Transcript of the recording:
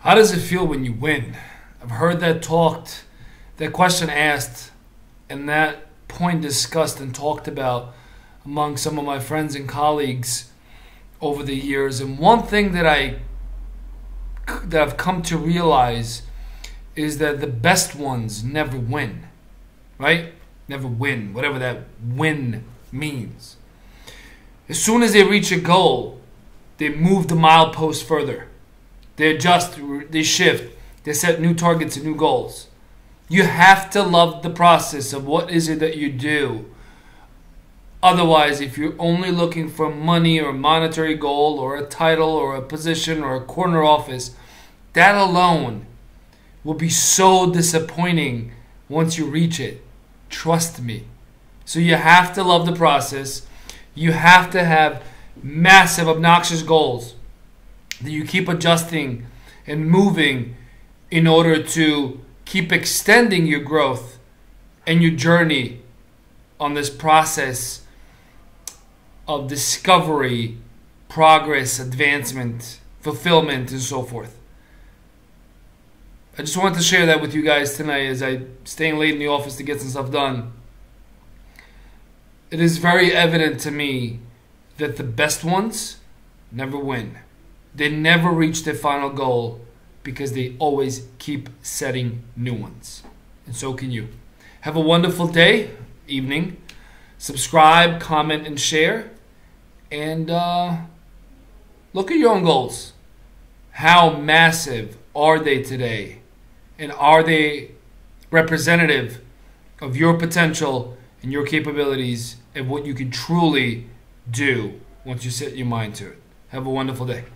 How does it feel when you win? I've heard that talked, that question asked, and that point discussed and talked about among some of my friends and colleagues over the years. And one thing that I've come to realize is that the best ones never win, right? Never win, whatever that win means. As soon as they reach a goal, they move the milepost further. They adjust, they shift, they set new targets and new goals. You have to love the process of what is it that you do. Otherwise, if you're only looking for money or a monetary goal or a title or a position or a corner office, that alone will be so disappointing once you reach it. Trust me. So you have to love the process. You have to have massive, obnoxious goals that you keep adjusting and moving in order to keep extending your growth and your journey on this process of discovery, progress, advancement, fulfillment, and so forth. I just wanted to share that with you guys tonight as I'm staying late in the office to get some stuff done. It is very evident to me that the best ones never win. They never reach their final goal because they always keep setting new ones. And so can you. Have a wonderful day, evening. Subscribe, comment, and share. And look at your own goals. How massive are they today? And are they representative of your potential and your capabilities and what you can truly do once you set your mind to it? Have a wonderful day.